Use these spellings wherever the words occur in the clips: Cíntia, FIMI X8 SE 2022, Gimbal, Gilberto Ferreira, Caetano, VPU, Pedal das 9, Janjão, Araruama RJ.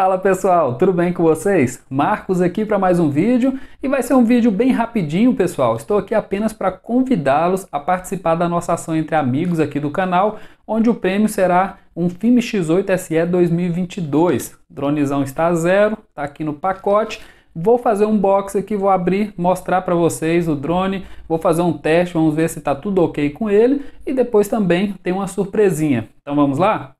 Fala pessoal, tudo bem com vocês? Marcos aqui para mais um vídeo e vai ser um vídeo bem rapidinho pessoal, estou aqui apenas para convidá-los a participar da nossa ação entre amigos aqui do canal, onde o prêmio será um FIMI X8 SE 2022, dronezão está zero, está aqui no pacote. Vou fazer um box aqui, vou abrir, mostrar para vocês o drone, vou fazer um teste, vamos ver se está tudo ok com ele e depois também tem uma surpresinha, então vamos lá?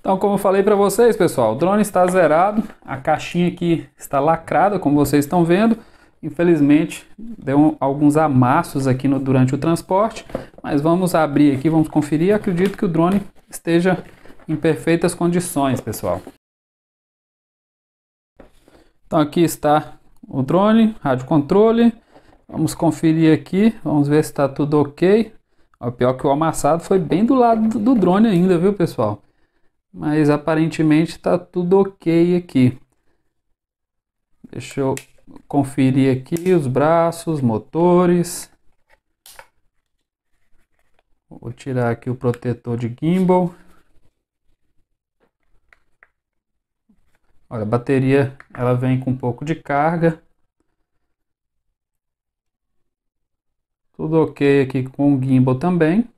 Então, como eu falei para vocês, pessoal, o drone está zerado, a caixinha aqui está lacrada, como vocês estão vendo. Infelizmente, deu alguns amassos aqui durante o transporte, mas vamos abrir aqui, vamos conferir. Acredito que o drone esteja em perfeitas condições, pessoal. Então, aqui está o drone, rádio controle. Vamos conferir aqui, vamos ver se está tudo ok. O pior que o amassado foi bem do lado do drone ainda, viu, pessoal? Mas aparentemente está tudo ok aqui. Deixa eu conferir aqui os braços, motores. Vou tirar aqui o protetor de gimbal. Olha, a bateria ela vem com um pouco de carga. Tudo ok aqui com o gimbal também.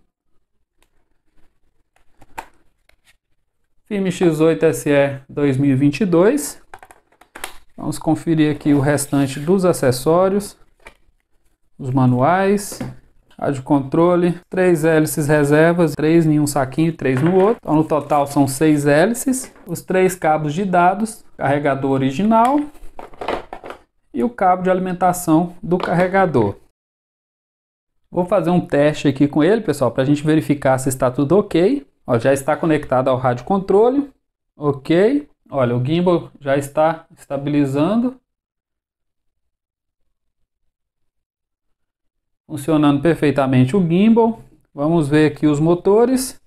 FIMI X8 SE 2022. Vamos conferir aqui o restante dos acessórios, os manuais, rádio controle, 3 hélices reservas, 3 em um saquinho e 3 no outro. Então, no total são 6 hélices, os 3 cabos de dados, carregador original e o cabo de alimentação do carregador. Vou fazer um teste aqui com ele, pessoal, para a gente verificar se está tudo ok. Ó, já está conectado ao rádio controle, ok. Olha, o gimbal já está estabilizando, funcionando perfeitamente o gimbal. Vamos ver aqui os motores.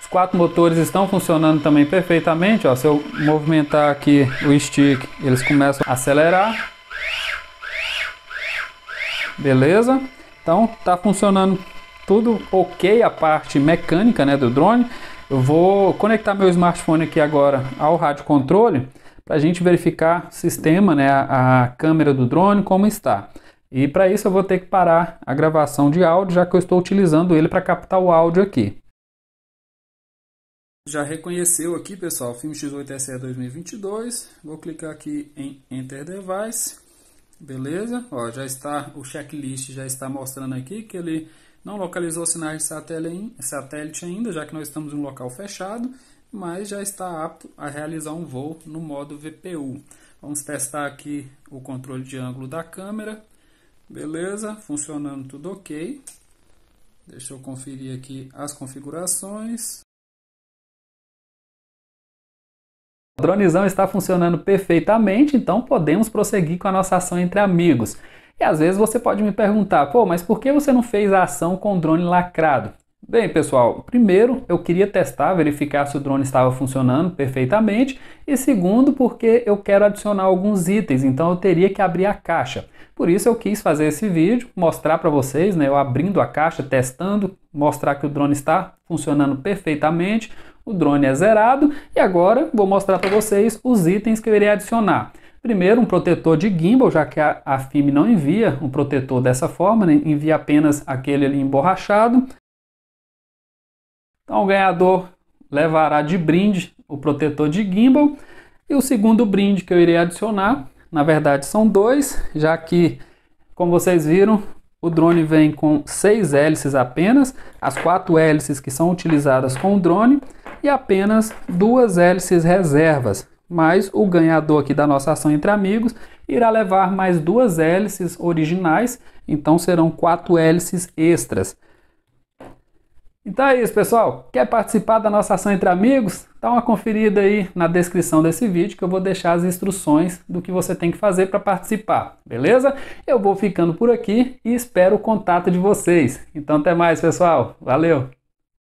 Os 4 motores estão funcionando também perfeitamente. Ó, se eu movimentar aqui o stick, eles começam a acelerar. Beleza? Então está funcionando tudo ok a parte mecânica, né, do drone. Eu vou conectar meu smartphone aqui agora ao rádio controle para a gente verificar o sistema, né, a câmera do drone, como está. E para isso eu vou ter que parar a gravação de áudio, já que eu estou utilizando ele para captar o áudio aqui. Já reconheceu aqui, pessoal, o FIMI X8 SE 2022. Vou clicar aqui em Enter Device. Beleza? Ó, já está, o checklist já está mostrando aqui que ele não localizou sinais de satélite ainda, já que nós estamos em um local fechado, mas já está apto a realizar um voo no modo VPU. Vamos testar aqui o controle de ângulo da câmera. Beleza, funcionando tudo ok. Deixa eu conferir aqui as configurações. O dronezão está funcionando perfeitamente, então podemos prosseguir com a nossa ação entre amigos. E às vezes você pode me perguntar, pô, mas por que você não fez a ação com o drone lacrado? Bem, pessoal, primeiro eu queria testar, verificar se o drone estava funcionando perfeitamente. E segundo, porque eu quero adicionar alguns itens, então eu teria que abrir a caixa. Por isso eu quis fazer esse vídeo, mostrar para vocês, né, eu abrindo a caixa, testando, mostrar que o drone está funcionando perfeitamente. O drone é zerado e agora vou mostrar para vocês os itens que eu irei adicionar. Primeiro, um protetor de gimbal, já que a FIMI não envia um protetor dessa forma, né? Envia apenas aquele ali emborrachado. Então o ganhador levará de brinde o protetor de gimbal. E o segundo brinde que eu irei adicionar, na verdade são 2, já que, como vocês viram, o drone vem com 6 hélices apenas, as 4 hélices que são utilizadas com o drone e apenas 2 hélices reservas. Mas o ganhador aqui da nossa ação entre amigos irá levar mais 2 hélices originais, então serão 4 hélices extras. Então é isso, pessoal. Quer participar da nossa ação entre amigos? Dá uma conferida aí na descrição desse vídeo que eu vou deixar as instruções do que você tem que fazer para participar, beleza? Eu vou ficando por aqui e espero o contato de vocês. Então até mais, pessoal. Valeu!